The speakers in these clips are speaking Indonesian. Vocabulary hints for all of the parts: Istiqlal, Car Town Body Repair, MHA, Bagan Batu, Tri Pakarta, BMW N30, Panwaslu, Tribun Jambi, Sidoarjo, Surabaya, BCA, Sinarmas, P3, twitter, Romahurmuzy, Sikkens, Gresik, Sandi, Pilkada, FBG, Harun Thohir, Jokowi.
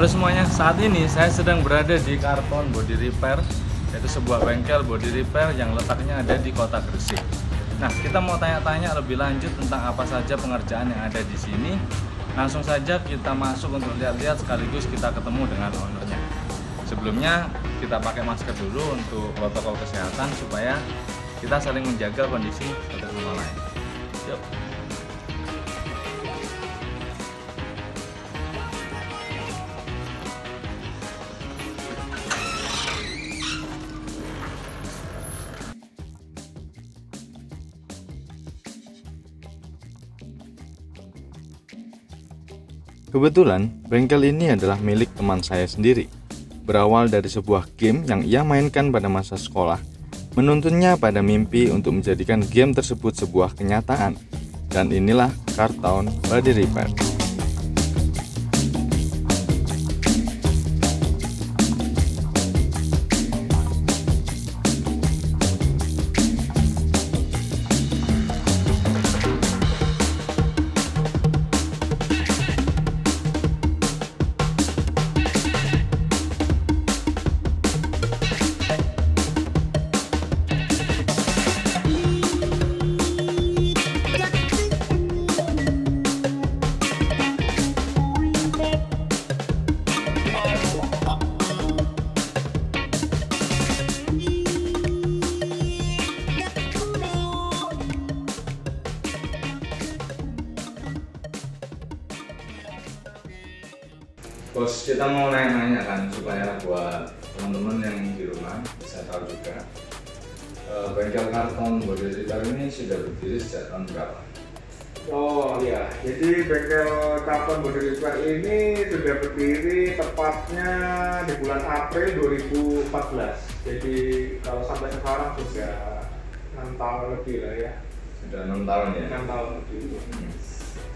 Halo semuanya, saat ini saya sedang berada di Car Town Body Repair, yaitu sebuah bengkel body repair yang letaknya ada di kota Gresik. Nah, kita mau tanya-tanya lebih lanjut tentang apa saja pengerjaan yang ada di sini. Langsung saja kita masuk untuk lihat-lihat sekaligus kita ketemu dengan ownernya. Sebelumnya kita pakai masker dulu untuk protokol kesehatan supaya kita saling menjaga kondisi satu sama lain. Yuk. Kebetulan, bengkel ini adalah milik teman saya sendiri. Berawal dari sebuah game yang ia mainkan pada masa sekolah, menuntunnya pada mimpi untuk menjadikan game tersebut sebuah kenyataan. Dan inilah Car Town Body Repair. Bos, kita mau nanya-nanya kan supaya buat teman-teman yang di rumah bisa tahu juga, bengkel Car Town Body Repair ini sudah berdiri sejak tahun berapa? Oh iya, jadi bengkel Car Town Body Repair ini sudah berdiri tepatnya di bulan April 2014. Jadi kalau sampai sekarang sudah 6 tahun lebih lah ya. Sudah 6 tahun ya? 6 tahun lebih.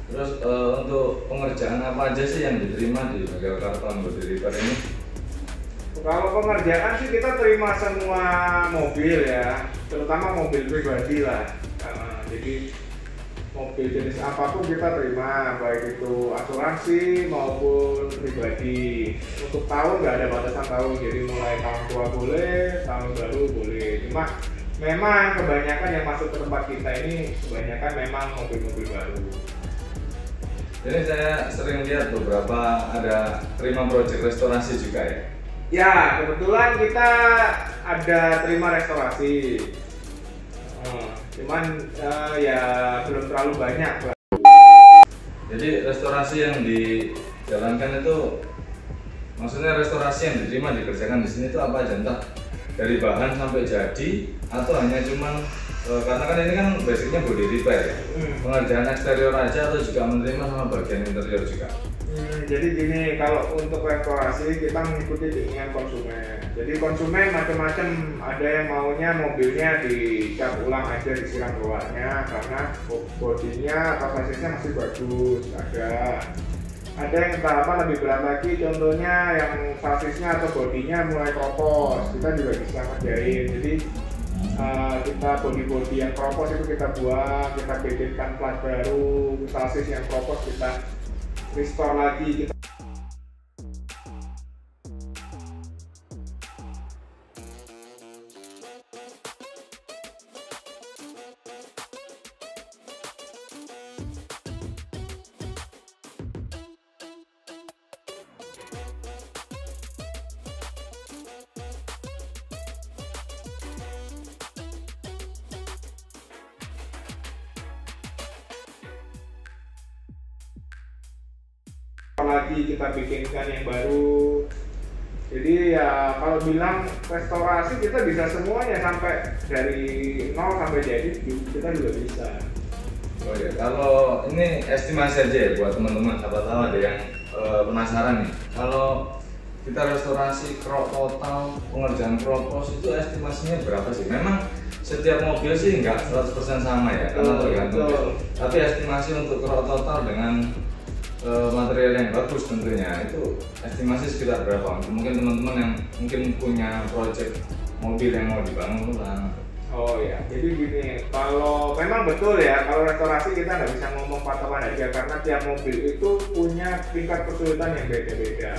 Terus untuk pengerjaan apa aja sih yang diterima di bengkel Car Town Body Repair ini? Kalau pengerjaan sih kita terima semua mobil ya, terutama mobil pribadi lah. Jadi mobil jenis apapun kita terima, baik itu asuransi maupun pribadi. Untuk tahun nggak ada batasan tahun, jadi mulai tahun tua boleh, tahun baru boleh. Cuma memang kebanyakan yang masuk ke tempat kita ini kebanyakan memang mobil-mobil baru. Jadi saya sering lihat beberapa ada terima proyek restorasi juga ya? Ya, kebetulan kita ada terima restorasi. Cuman ya belum terlalu banyak lah. Jadi restorasi yang dijalankan itu, maksudnya restorasi yang diterima dikerjakan di sini itu apa aja? Entah dari bahan sampai jadi atau hanya cuman karena kan ini kan basicnya body repair ya, pengerjaan eksterior aja atau juga menerima sama bagian interior juga? Jadi gini, kalau untuk restorasi kita mengikuti keinginan konsumen. Jadi konsumen macam-macam, ada yang maunya mobilnya dicat ulang aja, disiram luarnya karena bodinya atau basisnya masih bagus, ada yang tahapan lebih berat lagi, contohnya yang basisnya atau bodinya mulai kropos, kita juga bisa ngerjain. Jadi kita bodi-bodi yang kropos itu kita buang, kita bedetkan plat baru, sasis yang kropos kita restore lagi. Lagi kita bikinkan yang baru. Jadi ya kalau bilang restorasi kita bisa semuanya, sampai dari nol sampai jadi kita juga bisa. Oh ya, kalau ini estimasi aja ya buat teman-teman, siapa tahu ada yang penasaran nih. Kalau kita restorasi total pengerjaan kropos itu estimasinya berapa sih? Memang setiap mobil sih nggak 100% sama ya, karena tergantung. Tapi estimasi untuk total dengan material yang bagus tentunya itu estimasi sekitar berapa? Mungkin teman-teman yang mungkin punya proyek mobil yang mau dibangun ulang. Oh ya, jadi gini, kalau memang betul ya, kalau restorasi kita nggak bisa ngomong patokan harga karena tiap mobil itu punya tingkat kesulitan yang beda-beda.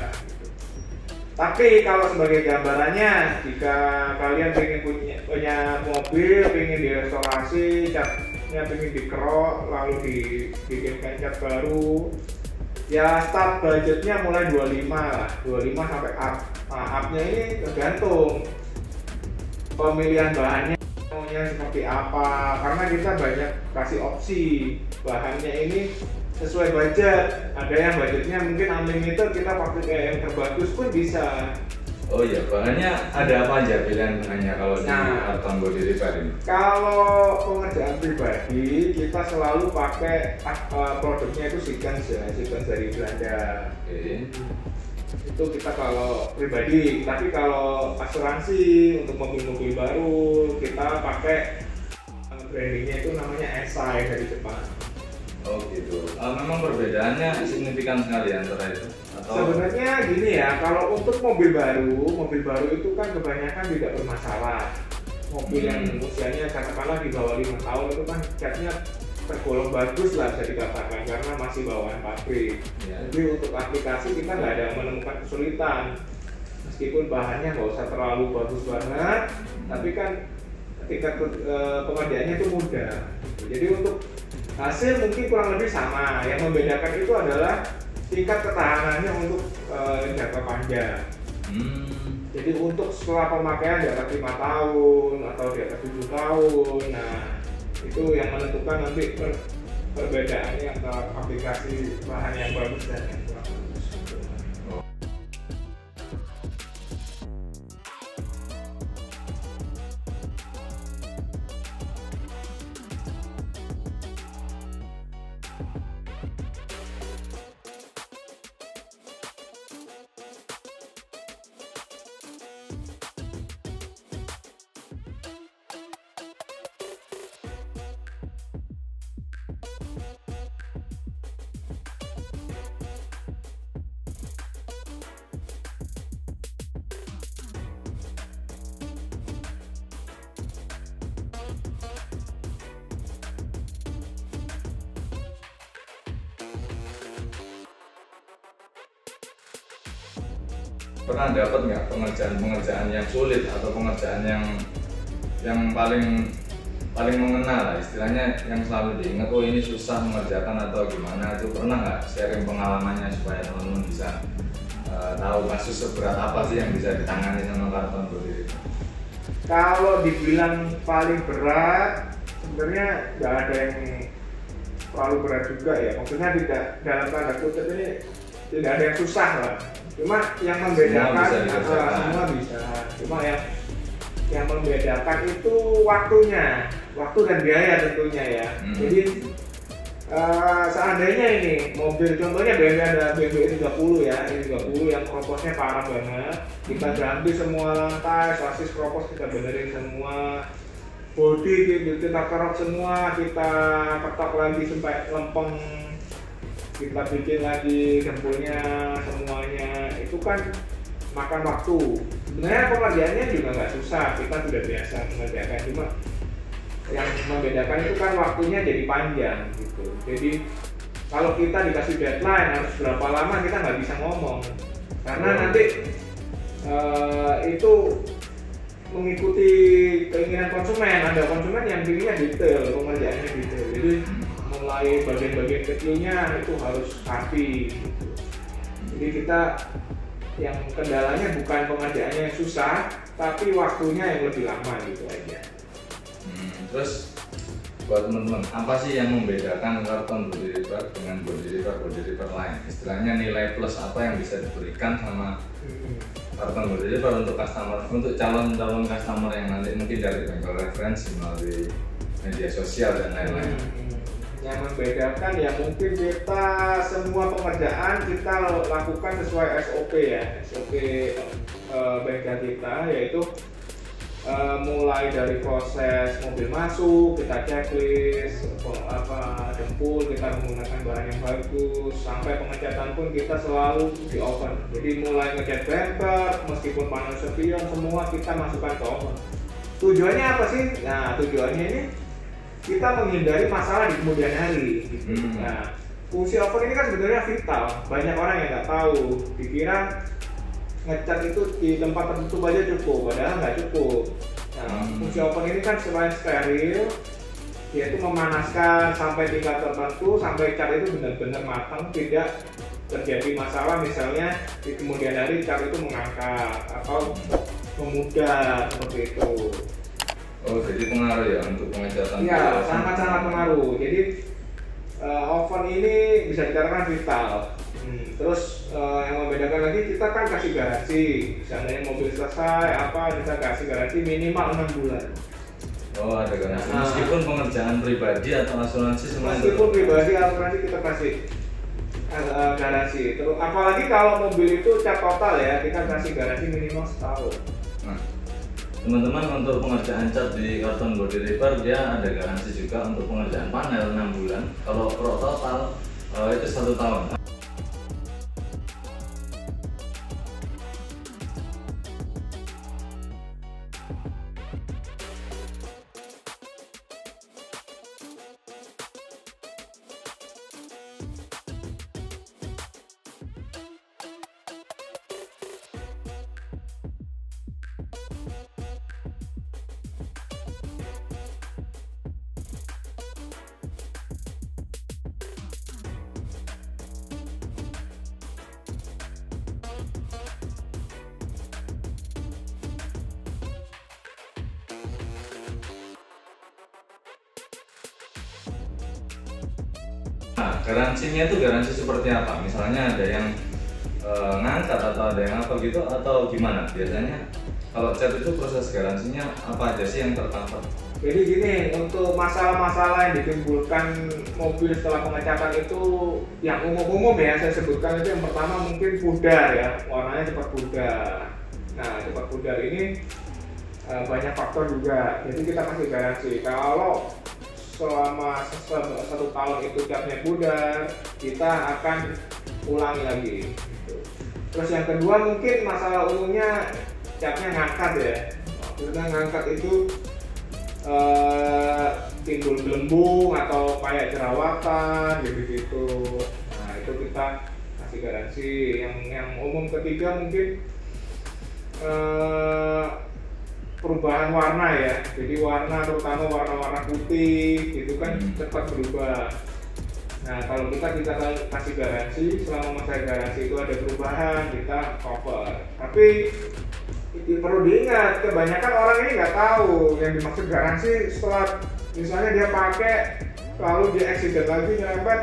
Tapi kalau sebagai gambarannya, jika kalian pengen punya mobil, pengen direstorasi, catnya pengen dikerok, lalu dibikinkan cat baru, ya start budgetnya mulai 25 lah, 25 sampai up. Nah, upnya ini tergantung pemilihan bahannya maunya seperti apa, karena kita banyak kasih opsi bahannya ini sesuai budget. Ada yang budgetnya mungkin unlimited, kita pakai yang terbagus pun bisa. Oh iya, bahannya ada apa aja pilihan bahannya kalau di Car Town Body Repair ini? Kalau pengerjaan pribadi kita selalu pakai produknya itu Sikkens ya, Sikkens dari Belanda. Okay. Itu kita kalau pribadi, tapi kalau asuransi untuk mobil-mobil baru kita pakai brandingnya itu namanya SI dari Jepang. Oh gitu. Memang perbedaannya signifikan sekali antara itu. Atau... Sebenarnya gini ya, kalau untuk mobil baru itu kan kebanyakan tidak bermasalah. Mobil yang usianya katakanlah di bawah 5 tahun itu kan catnya tergolong bagus lah bisa dikatakan karena masih bawaan pabrik. Yeah. Jadi untuk aplikasi kita nggak ada menemukan kesulitan. Meskipun bahannya nggak usah terlalu bagus banget, tapi kan tingkat pengerjaannya itu mudah. Jadi untuk hasil mungkin kurang lebih sama, yang membedakan itu adalah tingkat ketahanannya untuk jangka panjang. Jadi untuk setelah pemakaian di atas 5 tahun atau di atas 7 tahun, nah itu yang menentukan nanti perbedaannya antara aplikasi bahan yang bagus dan yang kurang bagus. Pernah dapat nggak pengerjaan yang sulit atau pengerjaan yang paling mengena lah istilahnya, yang selalu diingat, oh ini susah mengerjakan atau gimana, itu pernah nggak sharing pengalamannya supaya teman-teman bisa tahu kasus seberat apa sih yang bisa ditangani sama Car Town Body Repair? Kalau dibilang paling berat sebenarnya nggak ada yang terlalu berat juga ya, maksudnya tidak dalam tanda kutip ini tidak ada yang susah lah. Cuma yang membedakan semua bisa. Cuma yang membedakan itu waktunya, waktu dan biaya tentunya ya. Jadi seandainya ini mobil contohnya BMW N30 ya, N30 yang kroposnya parah banget, kita ganti semua lantai, sasis kropos kita benerin semua, bodi kita kerok semua, kita ketok lagi sampai lempeng, kita bikin lagi dempulnya semuanya, itu kan makan waktu. Sebenarnya pekerjaannya juga nggak susah, kita sudah biasa mengerjakan, cuma yang membedakan itu kan waktunya jadi panjang gitu. Jadi kalau kita dikasih deadline harus berapa lama kita nggak bisa ngomong karena nanti itu mengikuti keinginan konsumen. Ada konsumen yang pilihnya detail, pekerjaannya detail, jadi mulai bagian-bagian kecilnya itu harus rapi gitu. Jadi kita yang kendalanya bukan pengerjaannya yang susah, tapi waktunya yang lebih lama gitu aja. Terus buat teman-teman, apa sih yang membedakan Car Town Body Repair dengan body repair lain? Istilahnya nilai plus apa yang bisa diberikan sama Car Town Body Repair untuk customer, untuk calon-calon customer yang nanti mungkin dari bengkel referensi melalui media sosial dan lain-lain? Yang membedakan ya mungkin kita semua pekerjaan kita lakukan sesuai SOP ya, SOP bengkel kita, yaitu mulai dari proses mobil masuk kita checklist dempul kita menggunakan bahan yang bagus, sampai pengecatan pun kita selalu di oven. Jadi mulai ngecat bumper, meskipun panel spion semua kita masukkan ke oven. Tujuannya apa sih? Nah tujuannya ini kita menghindari masalah di kemudian hari. Nah, fungsi oven ini kan sebenarnya vital. Banyak orang yang nggak tahu, dikira ngecat itu di tempat tertutup aja cukup, padahal nggak cukup. Nah, fungsi oven ini kan selain steril, yaitu memanaskan sampai tingkat tertentu sampai cat itu benar-benar matang, tidak terjadi masalah misalnya di kemudian hari cat itu mengangkat atau memudar seperti itu. Oh, jadi pengaruh ya untuk pengecatan? Iya, sangat-sangat pengaruh. Jadi oven ini bisa dikatakan vital. Terus yang membedakan lagi, kita kan kasih garansi, misalnya mobil selesai apa kita kasih garansi minimal 6 bulan. Oh, ada garansi. Nah, meskipun pengerjaan pribadi atau asuransi semuanya. Meskipun pribadi asuransi kita kasih garansi. Terus apalagi kalau mobil itu cat total ya, kita kasih garansi minimal 1 tahun. Nah, teman-teman, untuk pengerjaan cat di Car Town Body Repair dia ada garansi juga untuk pengerjaan panel 6 bulan. Kalau pro total itu 1 tahun. Nah, garansinya itu garansi seperti apa? Misalnya ada yang ngangkat atau ada yang apa gitu, atau gimana? Biasanya kalau cat itu proses garansinya apa aja sih yang tercover? Jadi gini, untuk masalah-masalah yang ditimbulkan mobil setelah pengecatan itu yang umum-umum ya saya sebutkan, itu yang pertama mungkin pudar ya, warnanya cepat pudar. Nah, cepat pudar ini banyak faktor juga, jadi kita kasih garansi. Kalau selama 1 tahun itu catnya pudar, kita akan ulangi lagi. Terus yang kedua mungkin masalah umumnya catnya ngangkat ya, karena ngangkat itu timbul gelembung atau kayak jerawatan gitu-gitu. Nah, itu kita kasih garansi. Yang umum ketiga mungkin perubahan warna ya, jadi warna terutama warna-warna putih itu kan cepat berubah. Nah, kalau kita kasih garansi, selama masa garansi itu ada perubahan kita cover. Tapi perlu diingat, kebanyakan orang ini nggak tahu yang dimaksud garansi. Setelah misalnya dia pakai lalu dia accident lagi, nyerempet,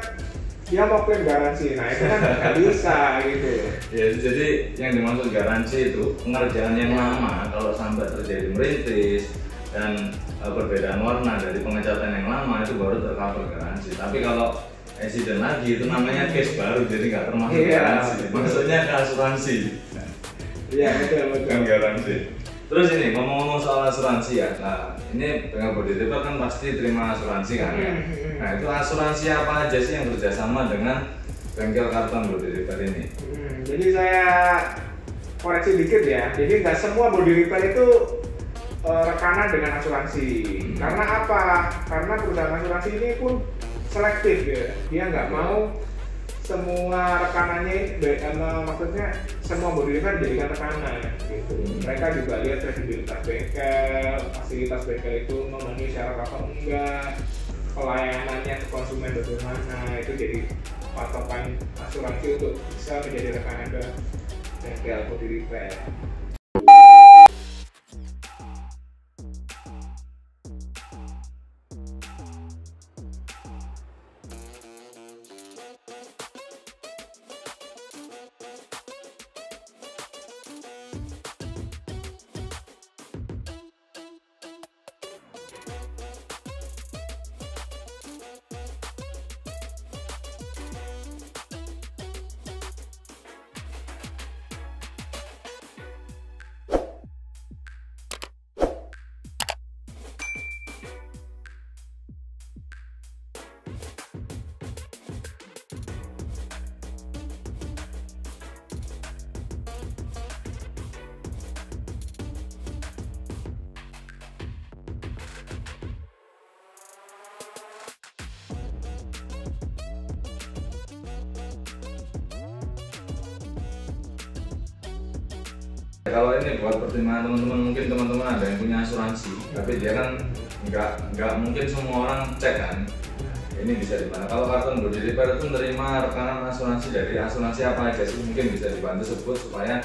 dia mau klaim garansi. Nah, itu kan nggak bisa gitu ya. Jadi yang dimaksud garansi itu pengerjaan yang lama, kalau sampai terjadi merintis dan perbedaan warna dari pengecatan yang lama, itu baru tercover garansi. Tapi kalau accident lagi itu namanya case baru, jadi nggak termasuk garansi. Maksudnya ke asuransi. Iya, betul, garansi. Terus ini ngomong-ngomong soal asuransi ya, nah, ini dengan Body Repair kan pasti terima asuransi kan ya. Nah, itu asuransi apa aja sih yang kerjasama dengan bengkel Car Town Body Repair ini? Jadi saya koreksi dikit ya, jadi nggak semua Body Repair itu rekanan dengan asuransi. Karena apa? Karena perusahaan asuransi ini pun selektif ya, dia nggak mau semua rekanannya, maksudnya semua body repair dijadikan rekanan gitu. Mereka juga lihat kredibilitas bengkel, fasilitas bengkel itu memenuhi syarat apa enggak, pelayanannya ke konsumen bagaimana, itu jadi patokan asuransi untuk bisa menjadi rekanan bengkel body repair. Kalau ini buat pertimbangan teman-teman, mungkin teman-teman ada yang punya asuransi, tapi dia kan nggak mungkin semua orang cek kan. Ini bisa dimana? Kalau Car Town Body Repair itu menerima rekanan asuransi dari asuransi apa aja sih, mungkin bisa dibantu sebut supaya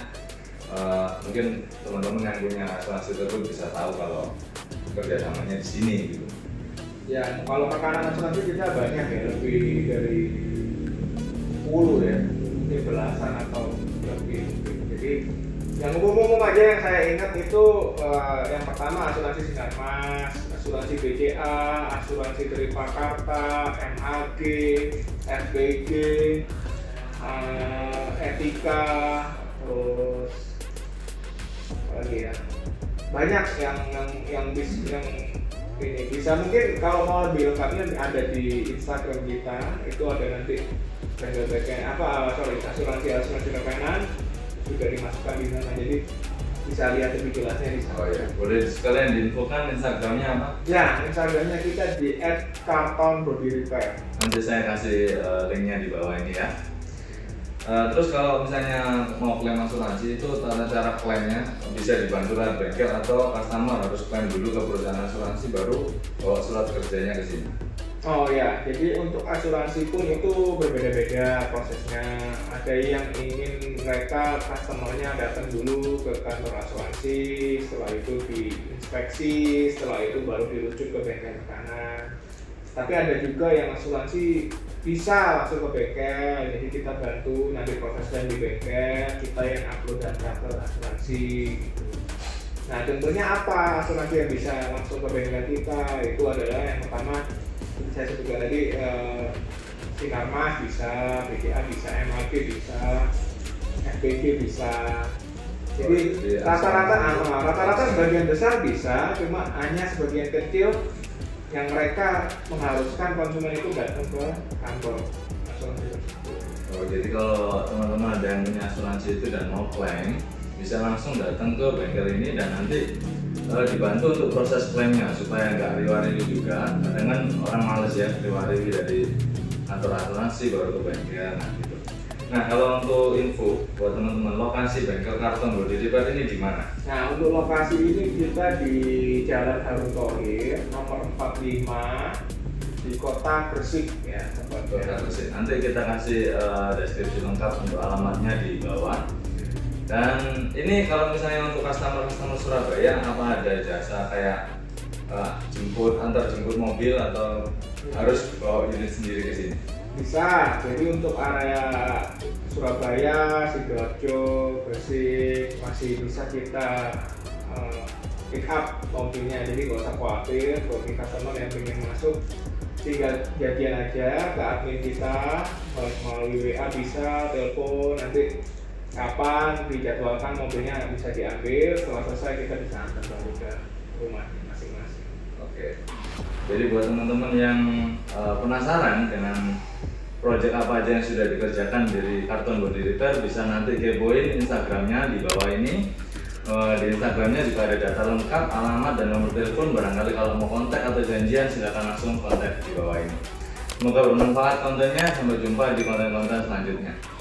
mungkin teman-teman yang punya asuransi tersebut bisa tahu kalau kerjasamanya di sini gitu. Ya, kalau rekanan asuransi kita banyak ya, lebih dari 10 ya, mungkin belasan atau lebih. Jadi yang umum-umum aja yang saya ingat itu yang pertama asuransi Sinarmas, asuransi BCA, asuransi Tri Pakarta, MHA, FBG, etika, terus apa lagi ya, banyak yang ini bisa. Mungkin kalau mau lebih lengkapnya ada di Instagram kita, itu ada nanti bagian-bagian apa asuransi rekanan sudah dimasukkan di sana, jadi bisa lihat lebih jelasnya di sana. Oh ya, boleh sekalian diinfokan Instagramnya apa? Ya, Instagramnya kita di @cartownbodyrepair. Nanti saya kasih linknya di bawah ini ya. Terus kalau misalnya mau klaim asuransi itu tata cara klaimnya bisa dibantu oleh bengkel atau customer harus klaim dulu ke perusahaan asuransi baru bawa surat kerjanya ke sini. Oh ya, jadi untuk asuransi pun itu berbeda-beda prosesnya. Ada yang ingin mereka customernya datang dulu ke kantor asuransi, setelah itu diinspeksi, setelah itu baru dirujuk ke bengkel rekanan. Tapi ada juga yang asuransi bisa langsung ke bengkel, jadi kita bantu nanti prosesnya di bengkel, kita yang upload data ke asuransi. Nah tentunya apa asuransi yang bisa langsung ke bengkel kita? Itu adalah yang pertama saya sebutkan tadi, Sinarmas bisa, BCA bisa, MHA bisa, FBG bisa. Jadi rata-rata sebagian besar bisa, cuma hanya sebagian kecil yang mereka mengharuskan konsumen itu datang ke kantor asuransi. Oh, jadi kalau teman-teman ada yang punya asuransi itu dan mau klaim, bisa langsung datang ke bengkel ini dan nanti dibantu untuk proses klaimnya supaya nggak riwariwi juga. Kadang kan orang males ya riwariwi dari kantor asuransi baru ke bengkel. Nah, gitu. Nah kalau untuk info buat teman-teman, lokasi bengkel Car Town Body Repair ini di mana? Nah untuk lokasi ini kita di Jalan Harun Thohir nomor 45 di kota Gresik ya, kota Gresik. Nanti kita kasih deskripsi lengkap untuk alamatnya di bawah. Dan ini kalau misalnya untuk customer Surabaya, apa ada jasa kayak antar jemput mobil atau harus bawa unit sendiri ke sini? Bisa, jadi untuk area Surabaya, Sidoarjo, Gresik masih bisa kita pick up mobilnya, jadi gak usah khawatir. Bagi customer yang ingin masuk tinggal jadian aja ke admin kita, melalui WA bisa, telepon, nanti kapan dijadwalkan mobilnya bisa diambil, setelah selesai kita bisa antar balik ke rumah masing-masing. Oke. Jadi buat teman-teman yang penasaran dengan proyek apa aja yang sudah dikerjakan dari Car Town Body Repair, bisa nanti kepoin Instagramnya di bawah ini. Di Instagramnya juga ada data lengkap, alamat dan nomor telepon. Barangkali kalau mau kontak atau janjian silahkan langsung kontak di bawah ini. Semoga bermanfaat kontennya. Sampai jumpa di konten-konten selanjutnya.